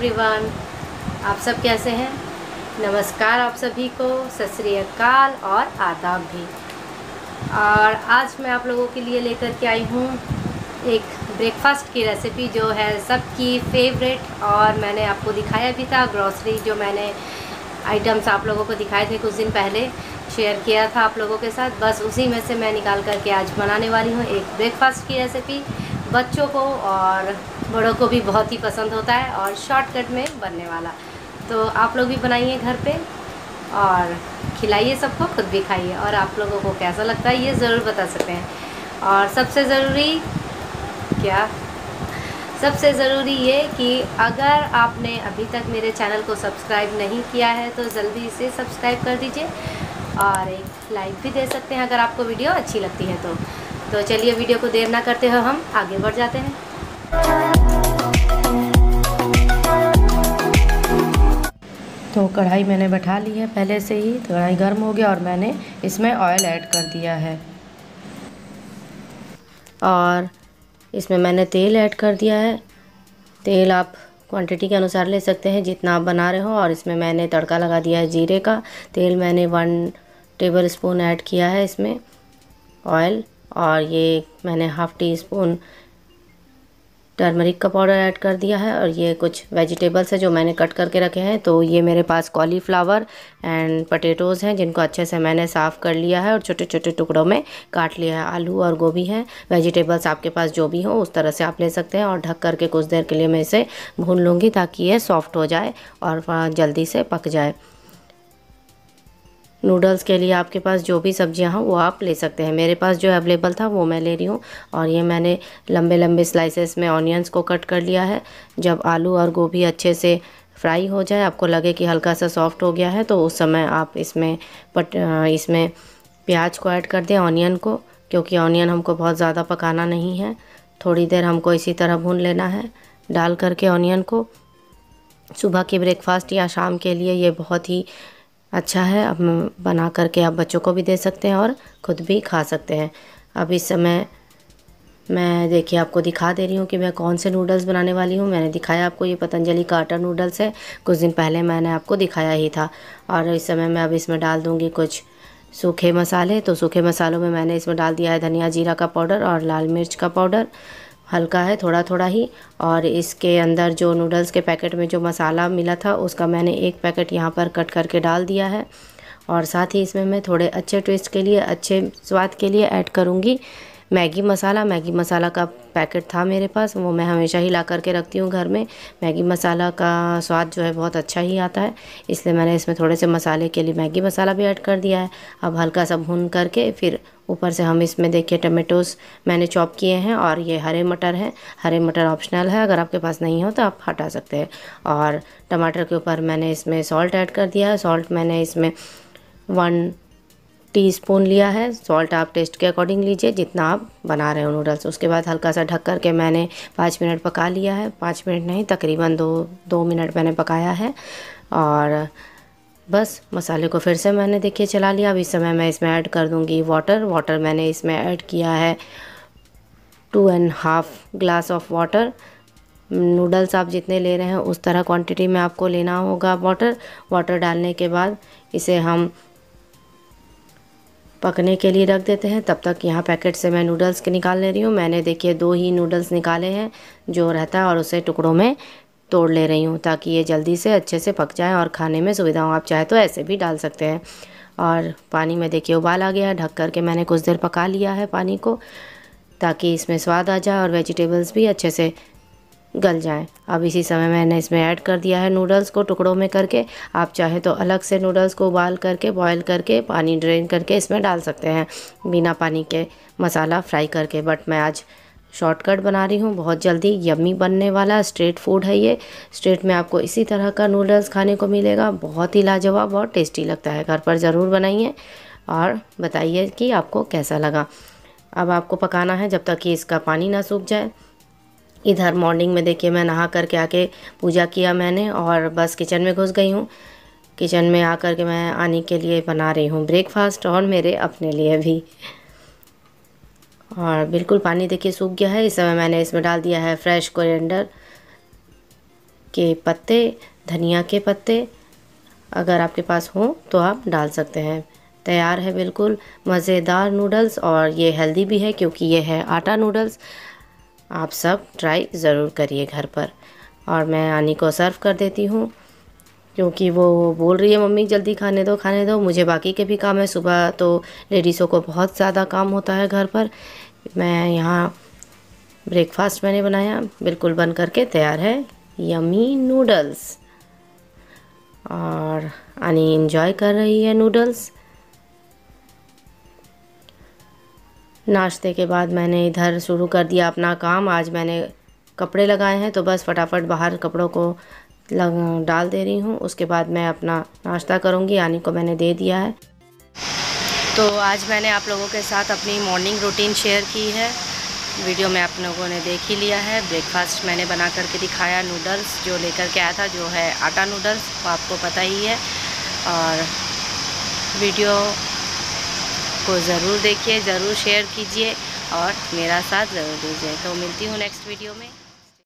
Everyone, आप सब कैसे हैं? नमस्कार आप सभी को, सत श्री अकाल और आदाब भी। और आज मैं आप लोगों के लिए लेकर के आई हूँ एक ब्रेकफास्ट की रेसिपी जो है सबकी फेवरेट। और मैंने आपको दिखाया भी था, ग्रॉसरी जो मैंने आइटम्स आप लोगों को दिखाए थे कुछ दिन पहले, शेयर किया था आप लोगों के साथ। बस उसी में से मैं निकाल करके आज बनाने वाली हूँ एक ब्रेकफास्ट की रेसिपी। बच्चों को और बड़ों को भी बहुत ही पसंद होता है और शॉर्टकट में बनने वाला। तो आप लोग भी बनाइए घर पे और खिलाइए सबको, खुद भी खाइए। और आप लोगों को कैसा लगता है ये ज़रूर बता सकते हैं। और सबसे ज़रूरी ये कि अगर आपने अभी तक मेरे चैनल को सब्सक्राइब नहीं किया है तो जल्दी से सब्सक्राइब कर दीजिए और एक लाइक भी दे सकते हैं अगर आपको वीडियो अच्छी लगती है तो। चलिए वीडियो को देर ना करते हुए हम आगे बढ़ जाते हैं। तो कढ़ाई मैंने बैठा ली है पहले से ही, तो कढ़ाई गर्म हो गया और मैंने इसमें ऑयल ऐड कर दिया है और इसमें मैंने तेल ऐड कर दिया है। तेल आप क्वांटिटी के अनुसार ले सकते हैं जितना आप बना रहे हो। और इसमें मैंने तड़का लगा दिया है जीरे का। तेल मैंने 1 टेबल स्पून ऐड किया है इसमें ऑयल, और ये मैंने ½ टी स्पून टर्मरिक का पाउडर ऐड कर दिया है। और ये कुछ वेजिटेबल्स है जो मैंने कट करके रखे हैं। तो ये मेरे पास कॉलीफ्लावर एंड पटेटोज़ हैं जिनको अच्छे से मैंने साफ़ कर लिया है और छोटे छोटे टुकड़ों में काट लिया है। आलू और गोभी हैं। वेजिटेबल्स आपके पास जो भी हो उस तरह से आप ले सकते हैं। और ढक करके कुछ देर के लिए मैं इसे भून लूँगी ताकि ये सॉफ्ट हो जाए और जल्दी से पक जाए। नूडल्स के लिए आपके पास जो भी सब्जियां हों वो आप ले सकते हैं। मेरे पास जो अवेलेबल था वो मैं ले रही हूँ। और ये मैंने लंबे लंबे स्लाइसेस में ऑनियंस को कट कर लिया है। जब आलू और गोभी अच्छे से फ्राई हो जाए, आपको लगे कि हल्का सा सॉफ्ट हो गया है, तो उस समय आप इसमें प्याज को ऐड कर दें, ऑनियन को, क्योंकि ऑनियन हमको बहुत ज़्यादा पकाना नहीं है। थोड़ी देर हमको इसी तरह भून लेना है डाल करके ऑनियन को। सुबह के ब्रेकफास्ट या शाम के लिए ये बहुत ही अच्छा है। अब बना करके आप बच्चों को भी दे सकते हैं और ख़ुद भी खा सकते हैं। अब इस समय मैं देखिए आपको दिखा दे रही हूँ कि मैं कौन से नूडल्स बनाने वाली हूँ। मैंने दिखाया आपको, ये पतंजलि का आटा नूडल्स है, कुछ दिन पहले मैंने आपको दिखाया ही था। और इस समय मैं अब इसमें डाल दूँगी कुछ सूखे मसाले। तो सूखे मसालों में मैंने इसमें डाल दिया है धनिया जीरा का पाउडर और लाल मिर्च का पाउडर, हल्का है, थोड़ा थोड़ा ही। और इसके अंदर जो नूडल्स के पैकेट में जो मसाला मिला था उसका मैंने 1 पैकेट यहाँ पर कट करके डाल दिया है। और साथ ही इसमें मैं थोड़े अच्छे टेस्ट के लिए, अच्छे स्वाद के लिए ऐड करूँगी मैगी मसाला। मैगी मसाला का पैकेट था मेरे पास, वो मैं हमेशा ही ला करके रखती हूँ घर में। मैगी मसाला का स्वाद जो है बहुत अच्छा ही आता है, इसलिए मैंने इसमें थोड़े से मसाले के लिए मैगी मसाला भी ऐड कर दिया है। अब हल्का सा भून करके फिर ऊपर से हम इसमें देखिए टमेटोज़ मैंने चॉप किए हैं और ये हरे मटर हैं। हरे मटर ऑप्शनल है, अगर आपके पास नहीं हो तो आप हटा सकते हैं। और टमाटर के ऊपर मैंने इसमें सॉल्ट ऐड कर दिया है। सॉल्ट मैंने इसमें 1 टीस्पून लिया है। सॉल्ट आप टेस्ट के अकॉर्डिंग लीजिए जितना आप बना रहे हो नूडल्स। उसके बाद हल्का सा ढक करके मैंने 5 मिनट पका लिया है। 5 मिनट नहीं, तकरीबन 2 मिनट मैंने पकाया है। और बस मसाले को फिर से मैंने देखिए चला लिया। अब इस समय मैं इसमें ऐड कर दूँगी वाटर। वाटर मैंने इसमें ऐड किया है 2.5 ग्लास ऑफ वाटर। नूडल्स आप जितने ले रहे हैं उस तरह क्वांटिटी में आपको लेना होगा वाटर। वाटर डालने के बाद इसे हम पकने के लिए रख देते हैं। तब तक यहाँ पैकेट से मैं नूडल्स के निकाल ले रही हूँ। मैंने देखिए 2 ही नूडल्स निकाले हैं जो रहता है, और उसे टुकड़ों में तोड़ ले रही हूँ ताकि ये जल्दी से अच्छे से पक जाए और खाने में सुविधा हो। आप चाहे तो ऐसे भी डाल सकते हैं। और पानी में देखिए उबाल आ गया है, ढक करके मैंने कुछ देर पका लिया है पानी को ताकि इसमें स्वाद आ जाए और वेजिटेबल्स भी अच्छे से गल जाएँ। अब इसी समय मैंने इसमें ऐड कर दिया है नूडल्स को टुकड़ों में करके। आप चाहे तो अलग से नूडल्स को उबाल करके, बॉईल करके, पानी ड्रेन करके इसमें डाल सकते हैं बिना पानी के, मसाला फ्राई करके। बट मैं आज शॉर्टकट बना रही हूँ, बहुत जल्दी यम्मी बनने वाला स्ट्रीट फूड है ये। स्ट्रीट में आपको इसी तरह का नूडल्स खाने को मिलेगा, बहुत ही लाजवाब और टेस्टी लगता है। घर पर ज़रूर बनाइए और बताइए कि आपको कैसा लगा। अब आपको पकाना है जब तक कि इसका पानी ना सूख जाए। इधर मॉर्निंग में देखिए मैं नहा करके आके पूजा किया मैंने और बस किचन में घुस गई हूँ। किचन में आकर के मैं आने के लिए बना रही हूँ ब्रेकफास्ट और मेरे अपने लिए भी। और बिल्कुल पानी देखिए सूख गया है। इस समय मैंने इसमें डाल दिया है फ्रेश कोरिएंडर के पत्ते, धनिया के पत्ते अगर आपके पास हो तो आप डाल सकते हैं। तैयार है बिल्कुल मज़ेदार नूडल्स और ये हेल्दी भी है क्योंकि ये है आटा नूडल्स। आप सब ट्राई ज़रूर करिए घर पर। और मैं आनी को सर्व कर देती हूँ क्योंकि वो बोल रही है मम्मी जल्दी खाने दो मुझे बाकी के भी काम है। सुबह तो लेडीज़ों को बहुत ज़्यादा काम होता है घर पर। मैं यहाँ ब्रेकफास्ट मैंने बनाया बिल्कुल बन करके तैयार है यमी नूडल्स और आनी एंजॉय कर रही है नूडल्स। नाश्ते के बाद मैंने इधर शुरू कर दिया अपना काम। आज मैंने कपड़े लगाए हैं तो बस फटाफट बाहर कपड़ों को डाल दे रही हूँ। उसके बाद मैं अपना नाश्ता करूँगी। आनी को मैंने दे दिया है। तो आज मैंने आप लोगों के साथ अपनी मॉर्निंग रूटीन शेयर की है। वीडियो में आप लोगों ने देख ही लिया है। ब्रेकफास्ट मैंने बना करके दिखाया, नूडल्स जो लेकर के आया था जो है आटा नूडल्स वो आपको पता ही है। और वीडियो को ज़रूर देखिए, ज़रूर शेयर कीजिए और मेरा साथ ज़रूर दीजिए। तो मिलती हूँ नेक्स्ट वीडियो में।